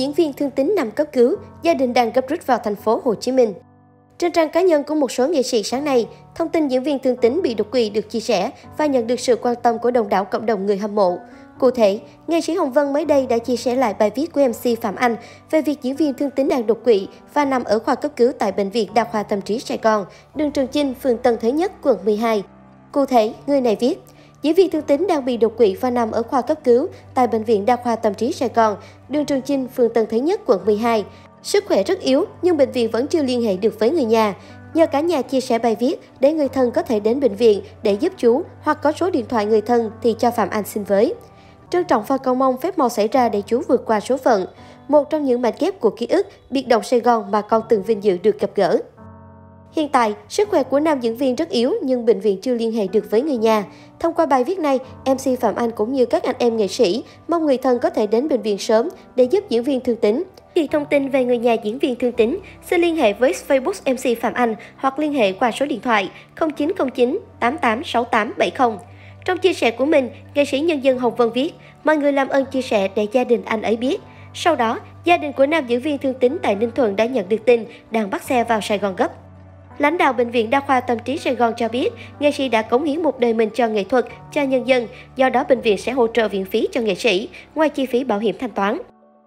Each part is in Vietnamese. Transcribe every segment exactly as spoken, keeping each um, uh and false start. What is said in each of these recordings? diễn viên Thương Tín nằm cấp cứu, gia đình đang gấp rút vào thành phố Hồ Chí Minh. Trên trang cá nhân của một số nghệ sĩ sáng nay, thông tin diễn viên Thương Tín bị đột quỵ được chia sẻ và nhận được sự quan tâm của đông đảo cộng đồng người hâm mộ. Cụ thể, nghệ sĩ Hồng Vân mới đây đã chia sẻ lại bài viết của em xê Phạm Anh về việc diễn viên Thương Tín đang đột quỵ và nằm ở khoa cấp cứu tại Bệnh viện Đa khoa Tâm trí Sài Gòn, đường Trường Chinh, phường Tân Thới Nhất, quận mười hai. Cụ thể, người này viết, diễn viên Thương Tín đang bị đột quỵ và nằm ở khoa cấp cứu tại Bệnh viện Đa khoa Tâm trí Sài Gòn, đường Trường Chinh, phường Tân Thới Nhất, quận mười hai. Sức khỏe rất yếu nhưng bệnh viện vẫn chưa liên hệ được với người nhà. Nhờ cả nhà chia sẻ bài viết để người thân có thể đến bệnh viện để giúp chú hoặc có số điện thoại người thân thì cho Phạm Anh xin với. Trân trọng và cầu mong phép màu xảy ra để chú vượt qua số phận. Một trong những mảnh ghép của ký ức, biệt động Sài Gòn mà con từng vinh dự được gặp gỡ. Hiện tại, sức khỏe của nam diễn viên rất yếu nhưng bệnh viện chưa liên hệ được với người nhà. Thông qua bài viết này, em xê Phạm Anh cũng như các anh em nghệ sĩ mong người thân có thể đến bệnh viện sớm để giúp diễn viên Thương Tín. Khi thông tin về người nhà diễn viên Thương Tín, xin liên hệ với Facebook em xê Phạm Anh hoặc liên hệ qua số điện thoại không chín không chín tám tám sáu tám bảy không. Trong chia sẻ của mình, nghệ sĩ nhân dân Hồng Vân viết, mọi người làm ơn chia sẻ để gia đình anh ấy biết. Sau đó, gia đình của nam diễn viên Thương Tín tại Ninh Thuận đã nhận được tin đang bắt xe vào Sài Gòn gấp. Lãnh đạo Bệnh viện Đa khoa Tâm trí Sài Gòn cho biết, nghệ sĩ đã cống hiến một đời mình cho nghệ thuật, cho nhân dân, do đó bệnh viện sẽ hỗ trợ viện phí cho nghệ sĩ, ngoài chi phí bảo hiểm thanh toán.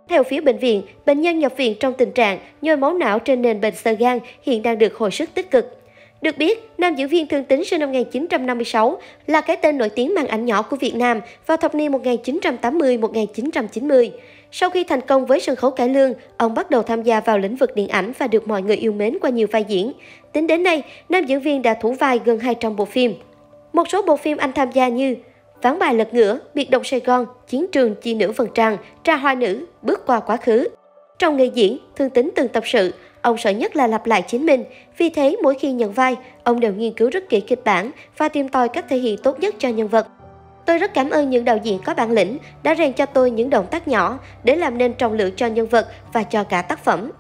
Theo phía bệnh viện, bệnh nhân nhập viện trong tình trạng nhồi máu não trên nền bệnh xơ gan hiện đang được hồi sức tích cực. Được biết, nam diễn viên Thương Tín sinh năm một nghìn chín trăm năm mươi sáu là cái tên nổi tiếng màn ảnh nhỏ của Việt Nam vào thập niên một nghìn chín trăm tám mươi đến một nghìn chín trăm chín mươi. Sau khi thành công với sân khấu cải lương, ông bắt đầu tham gia vào lĩnh vực điện ảnh và được mọi người yêu mến qua nhiều vai diễn. Tính đến nay, nam diễn viên đã thủ vai gần hai trăm bộ phim. Một số bộ phim anh tham gia như Ván bài lật ngửa, Biệt động Sài Gòn, Chiến trường chi nữ Vân Trang, Tra hoa nữ, Bước qua quá khứ. Trong nghề diễn, Thương Tín từng tập sự, ông sợ nhất là lặp lại chính mình. Vì thế, mỗi khi nhận vai, ông đều nghiên cứu rất kỹ kịch bản và tìm tòi cách thể hiện tốt nhất cho nhân vật. Tôi rất cảm ơn những đạo diễn có bản lĩnh đã rèn cho tôi những động tác nhỏ để làm nên trọng lượng cho nhân vật và cho cả tác phẩm.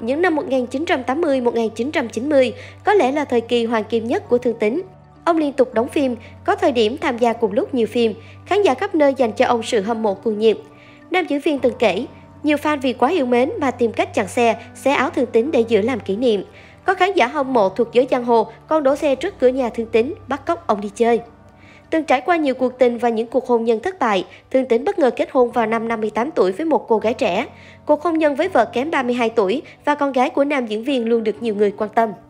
Những năm một nghìn chín trăm tám mươi đến một nghìn chín trăm chín mươi có lẽ là thời kỳ hoàng kim nhất của Thương Tín. Ông liên tục đóng phim, có thời điểm tham gia cùng lúc nhiều phim, khán giả khắp nơi dành cho ông sự hâm mộ cuồng nhiệt. Nam diễn viên từng kể, nhiều fan vì quá yêu mến mà tìm cách chặn xe, xé áo Thương Tín để giữ làm kỷ niệm. Có khán giả hâm mộ thuộc giới giang hồ còn đổ xe trước cửa nhà Thương Tín, bắt cóc ông đi chơi. Từng trải qua nhiều cuộc tình và những cuộc hôn nhân thất bại, Thương Tín bất ngờ kết hôn vào năm năm mươi tám tuổi với một cô gái trẻ. Cuộc hôn nhân với vợ kém ba mươi hai tuổi và con gái của nam diễn viên luôn được nhiều người quan tâm.